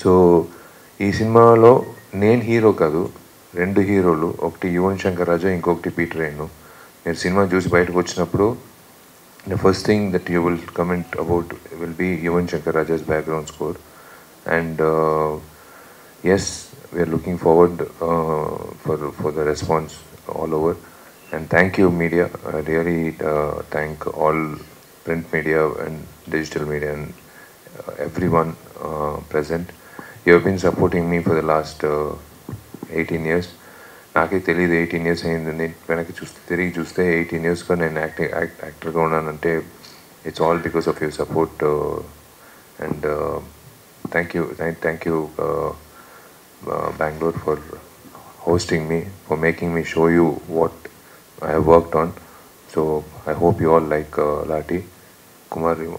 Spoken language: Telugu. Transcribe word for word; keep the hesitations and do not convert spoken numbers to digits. సో ఈ సినిమాలో నేను హీరో కాదు, రెండు హీరోలు, ఒకటి యువన్ శంకర్ రాజా, ఇంకొకటి పీటర్ రేణు. మీరు సినిమా చూసి బయటకు వచ్చినప్పుడు the first thing that you will comment about will be Yuvan Shankar Raja's background score, and uh, yes, we are looking forward uh, for for the response all over. And thank you media, I really uh, thank all print media and digital media and uh, everyone uh, present. You have been supporting me for the last uh, eighteen years. నాకే తెలియదు ఎయిటీన్ ఇయర్స్ అయింది. వెనక్కి చూస్తే తిరిగి చూస్తే ఎయిటీన్ ఇయర్స్గా నేను యాక్ట్ యాక్టర్గా ఉన్నానంటే it's all because of your support. And thank you thank you Bengaluru for hosting me, for making me show you what I have worked on. So I hope you all like Lathi Kumar.